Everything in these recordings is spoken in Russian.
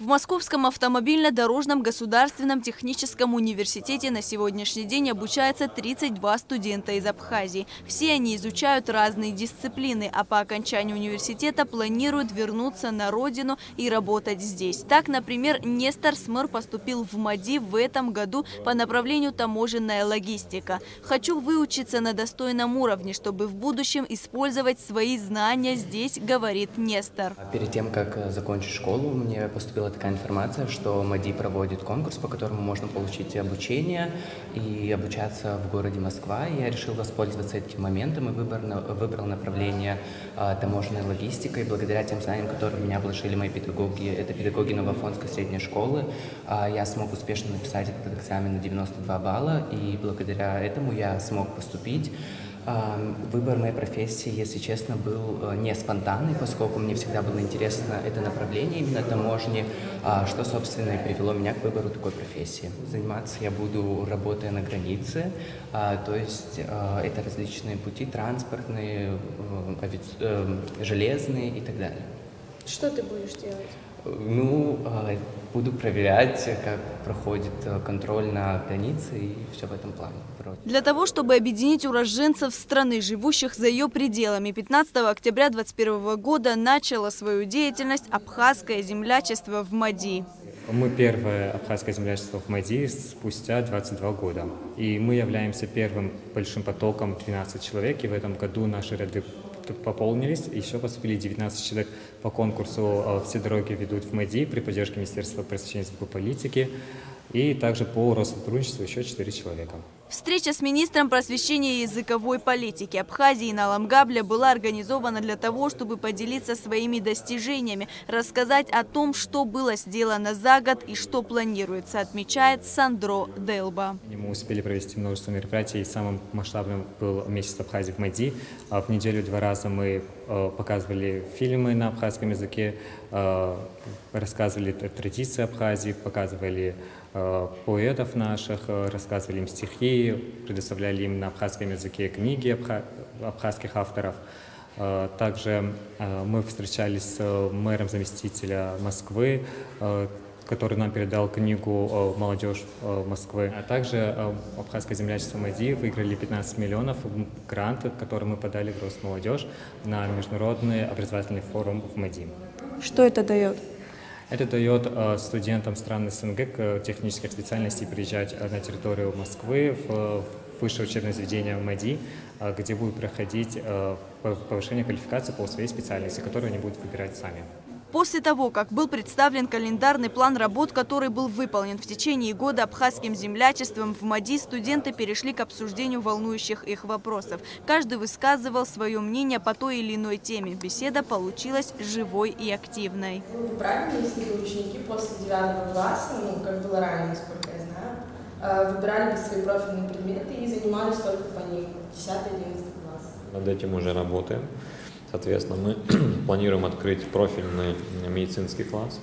В Московском автомобильно-дорожном государственном техническом университете на сегодняшний день обучается 32 студента из Абхазии. Все они изучают разные дисциплины, а по окончанию университета планируют вернуться на родину и работать здесь. Так, например, Нестор Смыр поступил в МАДИ в этом году по направлению таможенная логистика. «Хочу выучиться на достойном уровне, чтобы в будущем использовать свои знания здесь», говорит Нестор. Перед тем, как закончить школу, мне поступила такая информация, что МАДИ проводит конкурс, по которому можно получить обучение и обучаться в городе Москва. Я решил воспользоваться этим моментом и выбрал направление таможенной логистикой. Благодаря тем знаниям, которые в меня вложили мои педагоги, это педагоги Новоафонской средней школы, я смог успешно написать этот экзамен на 92 балла, и благодаря этому я смог поступить. Выбор моей профессии, если честно, был не спонтанный, поскольку мне всегда было интересно это направление именно таможни, что, собственно, и привело меня к выбору такой профессии. Заниматься я буду, работая на границе, то есть это различные пути, транспортные, железные и так далее. Что ты будешь делать? Ну, буду проверять, как проходит контроль на границе и все в этом плане. Для того, чтобы объединить уроженцев страны, живущих за ее пределами, 15 октября 2021 года начало свою деятельность Абхазское землячество в МАДИ. Мы первое Абхазское землячество в МАДИ спустя 22 года. И мы являемся первым большим потоком 12 человек, и в этом году наши ряды пополнились, еще поступили 19 человек по конкурсу «Все дороги ведут в МАДИ» при поддержке Министерства просвещения и политики, и также по Россотрудничеству еще 4 человека. Встреча с министром просвещения и языковой политики Абхазии Иналом Габлия была организована для того, чтобы поделиться своими достижениями, рассказать о том, что было сделано за год и что планируется, отмечает Сандро Делба. Мы успели провести множество мероприятий. Самым масштабным был месяц Абхазии в МАДИ. В неделю 2 раза мы показывали фильмы на абхазском языке, рассказывали традиции Абхазии, показывали поэтов наших, рассказывали им стихи, предоставляли им на абхазском языке книги абхазских авторов. Также мы встречались с мэром заместителя Москвы, который нам передал книгу «Молодежь Москвы». А также Абхазское землячество МАДИ выиграли 15 миллионов грантов, которые мы подали в Росмолодежь на международный образовательный форум в МАДИ. Что это дает? Это дает студентам стран СНГ технических специальностей приезжать на территорию Москвы в высшее учебное заведение МАДИ, где будет проходить повышение квалификации по своей специальности, которую они будут выбирать сами. После того, как был представлен календарный план работ, который был выполнен в течение года Абхазским землячеством в МАДИ, студенты перешли к обсуждению волнующих их вопросов. Каждый высказывал свое мнение по той или иной теме. Беседа получилась живой и активной. Ну, правильно, если ученики после 9 класса, ну, как было ранее, насколько я знаю, выбирали свои профильные предметы и занимались только по ним 10-11 класс. Над этим уже работаем. Соответственно, мы планируем открыть профильный медицинский класс.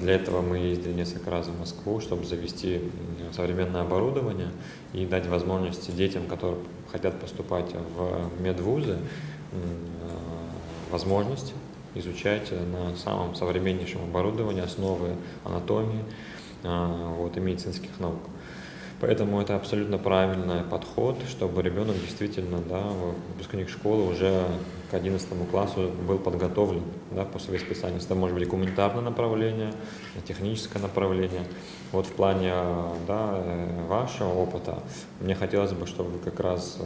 Для этого мы ездили несколько раз в Москву, чтобы завести современное оборудование и дать возможности детям, которые хотят поступать в медвузы, возможность изучать на самом современнейшем оборудовании основы анатомии и медицинских наук. Поэтому это абсолютно правильный подход, чтобы ребенок действительно, выпускник школы уже к 11 классу был подготовлен по своей специальности. Это может быть гуманитарное направление, техническое направление. Вот в плане вашего опыта мне хотелось бы, чтобы вы как раз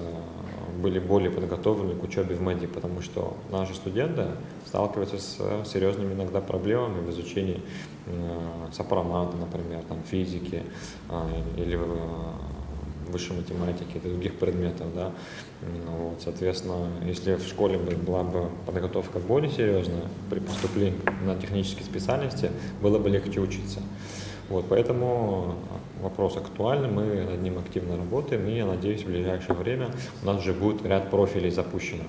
были более подготовлены к учебе в МАДИ, потому что наши студенты сталкиваются с серьезными иногда проблемами в изучении сопромата, например, физики или высшей математики и других предметов. Соответственно, если в школе была бы подготовка более серьезная, при поступлении на технические специальности было бы легче учиться. Поэтому вопрос актуальный, мы над ним активно работаем, и я надеюсь, в ближайшее время у нас уже будет ряд профилей запущено.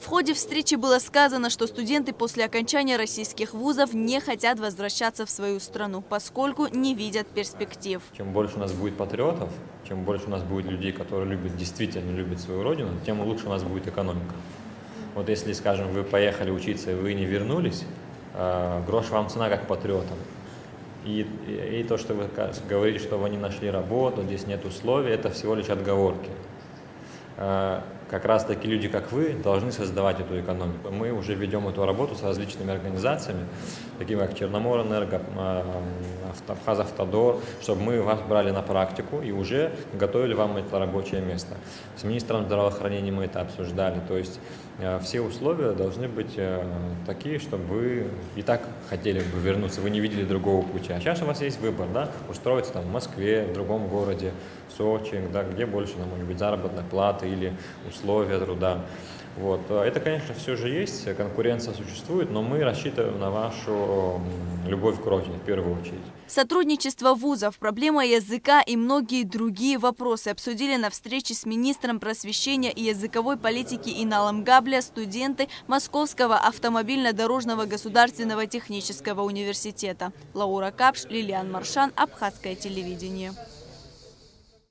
В ходе встречи было сказано, что студенты после окончания российских вузов не хотят возвращаться в свою страну, поскольку не видят перспектив. Чем больше у нас будет патриотов, чем больше у нас будет людей, которые действительно любят свою родину, тем лучше у нас будет экономика. Вот если, скажем, вы поехали учиться и вы не вернулись, грош вам цена как патриотам. И то, что вы говорите, что вы не нашли работу, здесь нет условий, это всего лишь отговорки. Как раз такие люди, как вы, должны создавать эту экономику. Мы уже ведем эту работу с различными организациями, такими как Черноморэнерго, Абхаза-Автодор, чтобы мы вас брали на практику и уже готовили вам это рабочее место. С министром здравоохранения мы это обсуждали. То есть все условия должны быть такие, чтобы вы и так хотели бы вернуться, вы не видели другого пути. А сейчас у вас есть выбор, да, устроиться там в Москве, в другом городе, в Сочи, да, где больше, там, может быть, заработная плата или условия труда. Вот. Это, конечно, все же есть, конкуренция существует, но мы рассчитываем на вашу любовь к родине в первую очередь. Сотрудничество вузов, проблема языка и многие другие вопросы обсудили на встрече с министром просвещения и языковой политики Иналом Габлия студенты Московского автомобильно-дорожного государственного технического университета. Лаура Капш, Лилиан Маршан, Абхазское телевидение.